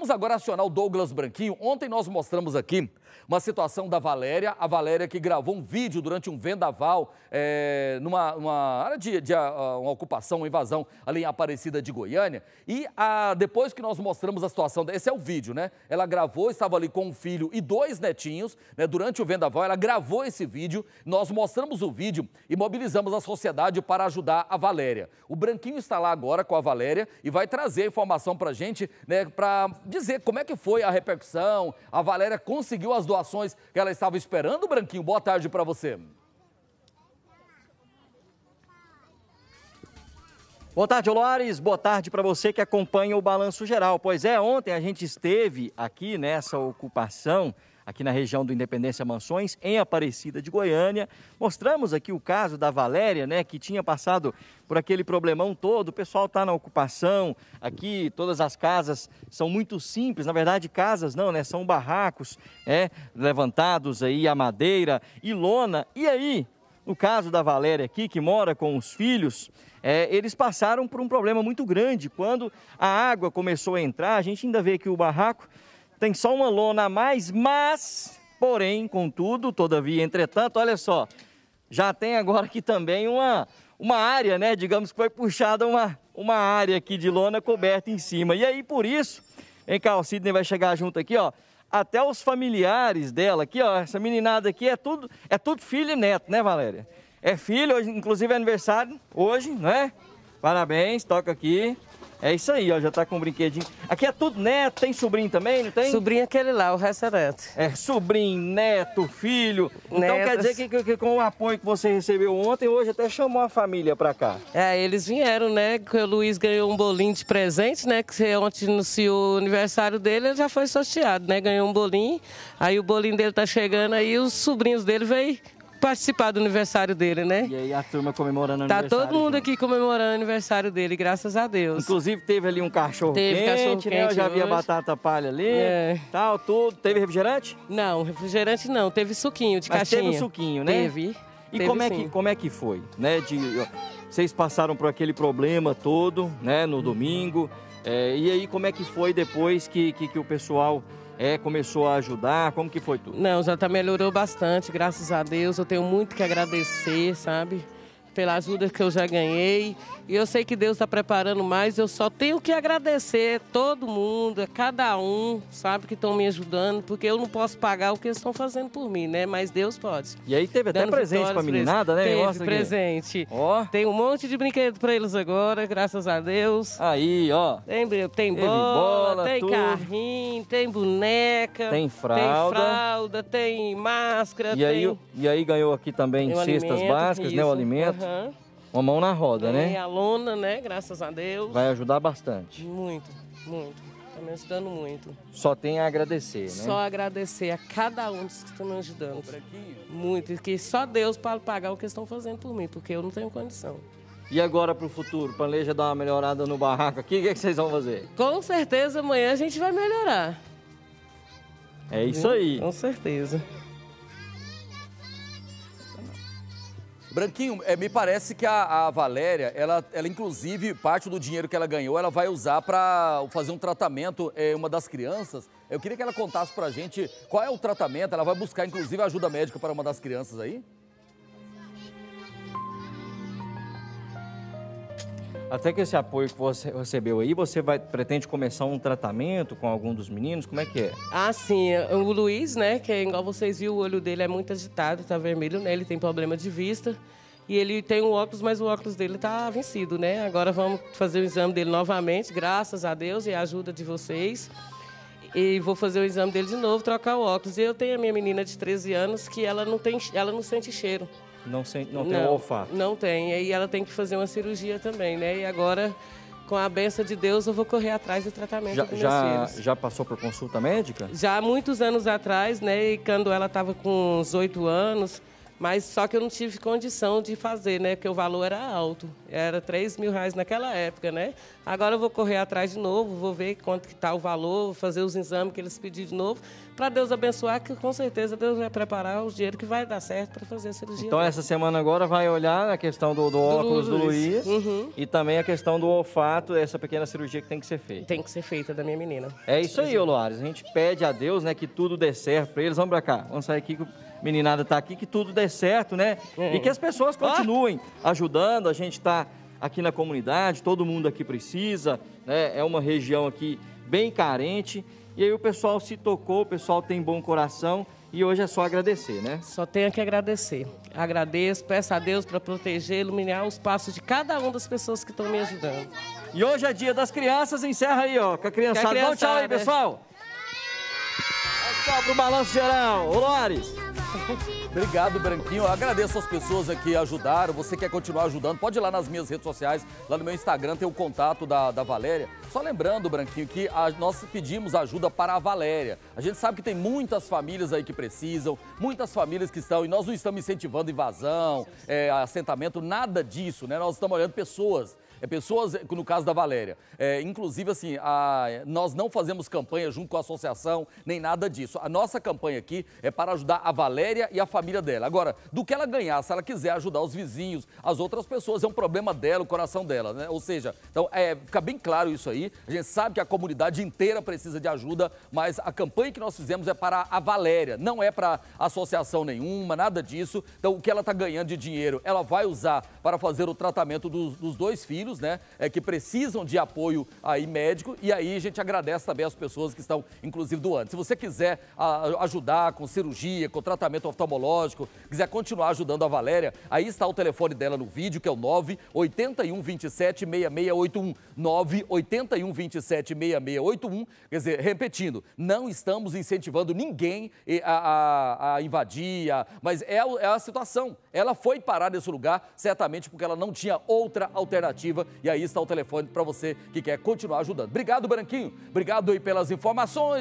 Vamos agora acionar o Douglas Branquinho. Ontem nós mostramos aqui uma situação da Valéria, a Valéria que gravou um vídeo durante um vendaval numa área de uma ocupação, uma invasão ali em Aparecida de Goiânia. E depois que nós mostramos a situação, esse é o vídeo, né? Ela gravou, estava ali com um filho e dois netinhos, né? Durante o vendaval, ela gravou esse vídeo, nós mostramos o vídeo e mobilizamos a sociedade para ajudar a Valéria. O Branquinho está lá agora com a Valéria e vai trazer a informação pra gente, né? Pra dizer como é que foi a repercussão, a Valéria conseguiu as doações que ela estava esperando. Branquinho, boa tarde para você. Boa tarde, Olares, boa tarde para você que acompanha o Balanço Geral. Pois é, ontem a gente esteve aqui nessa ocupação, aqui na região do Independência Mansões, em Aparecida de Goiânia. Mostramos aqui o caso da Valéria, né, que tinha passado por aquele problemão todo. O pessoal está na ocupação, aqui todas as casas são muito simples, na verdade casas não, né, são barracos, levantados aí a madeira e lona. E aí, no caso da Valéria aqui, que mora com os filhos, eles passaram por um problema muito grande. Quando a água começou a entrar, a gente ainda vê aqui o barraco, tem só uma lona a mais, mas, porém, contudo, todavia, entretanto, olha só, já tem agora aqui também uma área, né? Digamos que foi puxada uma área aqui de lona coberta em cima. E aí, por isso, vem cá, o Sidney vai chegar junto aqui, ó, até os familiares dela aqui, ó, essa meninada aqui é tudo filho e neto, né, Valéria? É filho, hoje, inclusive é aniversário hoje, né? Parabéns, toca aqui. É isso aí, ó, já tá com um brinquedinho. Aqui é tudo neto, tem sobrinho também, não tem? Sobrinho é aquele lá, o resto é neto. É, sobrinho, neto, filho. Netos. Então quer dizer que com o apoio que você recebeu ontem, hoje até chamou a família pra cá. É, eles vieram, né, que o Luiz ganhou um bolinho de presente, né, que ontem anunciou o aniversário dele, ele já foi sorteado, né, ganhou um bolinho. Aí o bolinho dele tá chegando, aí os sobrinhos dele veio participar do aniversário dele, né? E aí a turma comemorando o aniversário. Tá todo mundo aqui comemorando o aniversário dele, graças a Deus. Inclusive teve ali um cachorro quente, né? Eu já vi a batata palha ali, tal, tudo. Teve refrigerante? Não, refrigerante não. Teve suquinho de caixinha. Mas teve um suquinho, né? Teve. E como é que foi, né? Vocês passaram por aquele problema todo, né? No domingo. E aí como é que foi depois que o pessoal começou a ajudar? Como que foi tudo? Não, já melhorou bastante, graças a Deus. Eu tenho muito que agradecer, sabe? Pela ajuda que eu já ganhei. E eu sei que Deus está preparando mais. Eu só tenho que agradecer a todo mundo, a cada um, sabe? Que estão me ajudando, porque eu não posso pagar o que eles estão fazendo por mim, né? Mas Deus pode. E aí teve até presente para a meninada, né? Teve presente. Ó. Tem um monte de brinquedo para eles agora, graças a Deus. Aí, ó. Tem bola, tem carrinho, tem boneca. Tem fralda, tem máscara. E aí ganhou aqui também cestas básicas, né? O alimento. Uhum. Uma mão na roda, né? E a lona, né? Graças a Deus. Vai ajudar bastante. Muito, muito. Tá me ajudando muito. Só tem a agradecer, né? Só agradecer a cada um dos que estão me ajudando. Muito. E que só Deus pode pagar o que estão fazendo por mim, porque eu não tenho condição. E agora para o futuro? Planeja dar uma melhorada no barraco aqui? O que é que vocês vão fazer? Com certeza amanhã a gente vai melhorar. É isso aí. Com certeza. Branquinho, me parece que a Valéria, ela inclusive, parte do dinheiro que ela ganhou, ela vai usar para fazer um tratamento em uma das crianças. Eu queria que ela contasse para a gente qual é o tratamento. Ela vai buscar, inclusive, ajuda médica para uma das crianças aí? Até que esse apoio que você recebeu aí, você pretende começar um tratamento com algum dos meninos? Como é que é? Ah, sim. O Luiz, né, que é igual vocês viram, o olho dele é muito agitado, tá vermelho, né? Ele tem problema de vista e ele tem um óculos, mas o óculos dele tá vencido, né? Agora vamos fazer o exame dele novamente, graças a Deus e a ajuda de vocês. E vou fazer o exame dele de novo, trocar o óculos. E eu tenho a minha menina de 13 anos que ela não sente cheiro. Não tem olfato. Não tem, e ela tem que fazer uma cirurgia também, né? E agora, com a benção de Deus, eu vou correr atrás do tratamento dos meus filhos. Já passou por consulta médica? Já há muitos anos atrás, né? E quando ela estava com uns 8 anos, Mas só que eu não tive condição de fazer, né? Porque o valor era alto, era R$3.000 naquela época, né? Agora eu vou correr atrás de novo, vou ver quanto que está o valor, vou fazer os exames que eles pediram de novo, para Deus abençoar, que com certeza Deus vai preparar o dinheiro que vai dar certo para fazer a cirurgia. Então essa semana agora vai olhar a questão do óculos do Luiz, e também a questão do olfato, essa pequena cirurgia que tem que ser feita. Tem que ser feita da minha menina. É isso aí, Loares. A gente pede a Deus, né, que tudo dê certo para eles. Vamos para cá, vamos sair aqui que meninada tá aqui, que tudo dê certo, né? E que as pessoas continuem ajudando. A gente tá aqui na comunidade, todo mundo aqui precisa, né? É uma região aqui bem carente. E aí o pessoal se tocou, o pessoal tem bom coração e hoje é só agradecer, né? Só tenho que agradecer. Agradeço, peço a Deus para proteger, iluminar os passos de cada uma das pessoas que estão me ajudando. E hoje é dia das crianças, encerra aí, ó, com a criançada. Dá um tchau aí, pessoal. Tchau pro Balanço Geral. Ô, Loares. Obrigado, Branquinho. Eu agradeço as pessoas que ajudaram. Você quer continuar ajudando, pode ir lá nas minhas redes sociais. Lá no meu Instagram tem o contato da Valéria. Só lembrando, Branquinho, que nós pedimos ajuda para a Valéria. A gente sabe que tem muitas famílias aí que precisam, muitas famílias que estão... E nós não estamos incentivando invasão, assentamento, nada disso, né? Nós estamos olhando pessoas. Pessoas, no caso da Valéria, inclusive assim, nós não fazemos campanha junto com a associação, nem nada disso. A nossa campanha aqui é para ajudar a Valéria e a família dela. Agora, do que ela ganhar, se ela quiser ajudar os vizinhos, as outras pessoas, é um problema dela, o coração dela, né? Ou seja, então, fica bem claro isso aí. A gente sabe que a comunidade inteira precisa de ajuda, mas a campanha que nós fizemos é para a Valéria, não é para associação nenhuma, nada disso. Então, o que ela está ganhando de dinheiro, ela vai usar para fazer o tratamento dos dois filhos, né, que precisam de apoio aí médico. E aí a gente agradece também as pessoas que estão, inclusive, doando. Se você quiser ajudar com cirurgia, com tratamento oftalmológico, quiser continuar ajudando a Valéria, aí está o telefone dela no vídeo, que é o 981276681, 981276681. Quer dizer, repetindo, não estamos incentivando ninguém a invadir, mas é a situação. Ela foi parar nesse lugar certamente porque ela não tinha outra alternativa. E aí está o telefone para você que quer continuar ajudando. Obrigado, Branquinho. Obrigado aí pelas informações.